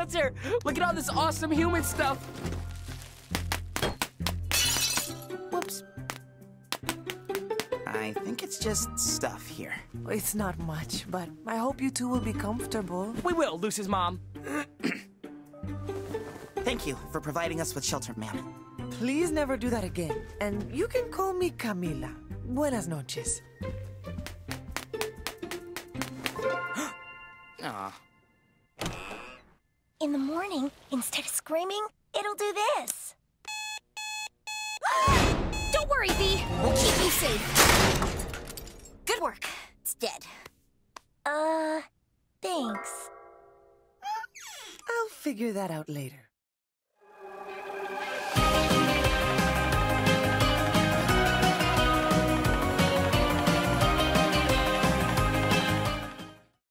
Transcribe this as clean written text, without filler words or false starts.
Hunter, look at all this awesome human stuff. Whoops. I think it's just stuff here. It's not much, but I hope you two will be comfortable. We will, Luz's mom. Thank you for providing us with shelter, ma'am. Please never do that again. And you can call me Camila. Buenas noches. Aww. In the morning, instead of screaming, it'll do this. Don't worry, Bee. We'll keep you safe. Good work. It's dead. Thanks. I'll figure that out later.